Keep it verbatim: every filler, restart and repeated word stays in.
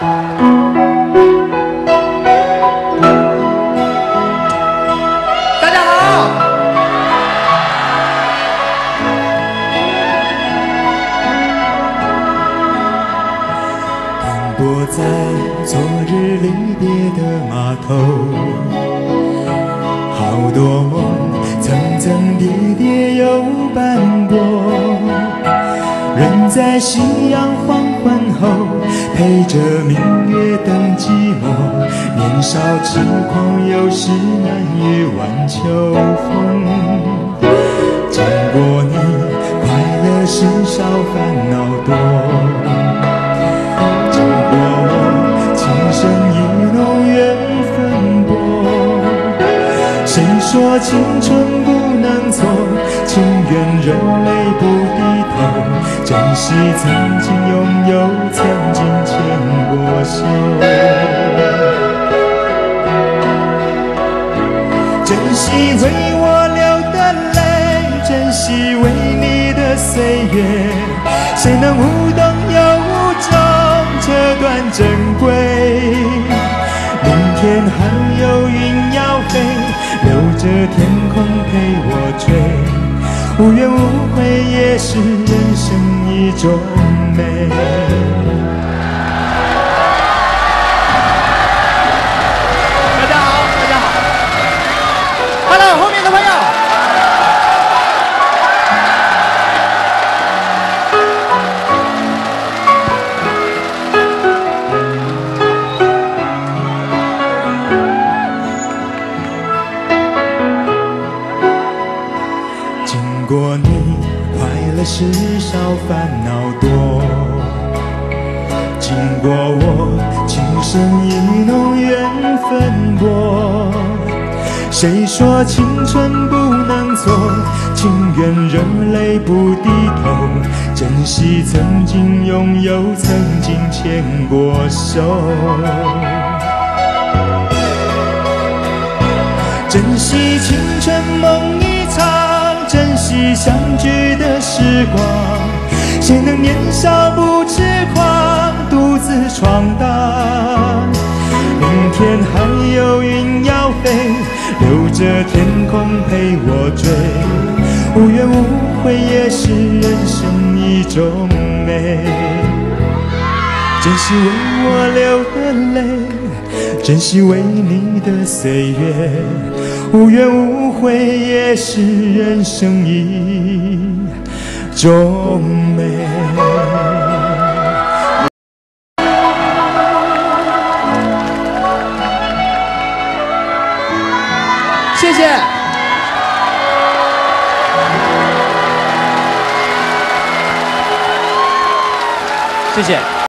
大家好，奔波在昨日离别的码头，好多梦层层叠叠又斑驳。 人在夕阳黄昏后，陪着明月等寂寞。年少痴狂，有时难以挽秋风。见过你，快乐时少，烦恼多。见过我，情深意浓，缘分薄。谁说青春不能错？情愿人类不低。 珍惜曾经拥有，曾经牵过手。珍惜为我流的泪，珍惜为你的岁月。谁能无动又无衷这段珍贵？明天还有云要飞，留着天空陪我追。 无怨无悔也是人生一种美。大家好，大家好。Hello， 后面的朋友。事少烦恼多，经过我情深意浓缘分薄。谁说青春不能错？情愿人类不低头，珍惜曾经拥有，曾经牵过手。珍惜青春梦一场。 珍惜相聚的时光，谁能年少不痴狂，独自闯荡？明天还有云要飞，留着天空陪我追。无怨无悔也是人生一种美。珍惜为我流的泪，珍惜为你的岁月。 无怨无悔也是人生一种美。谢谢。谢谢。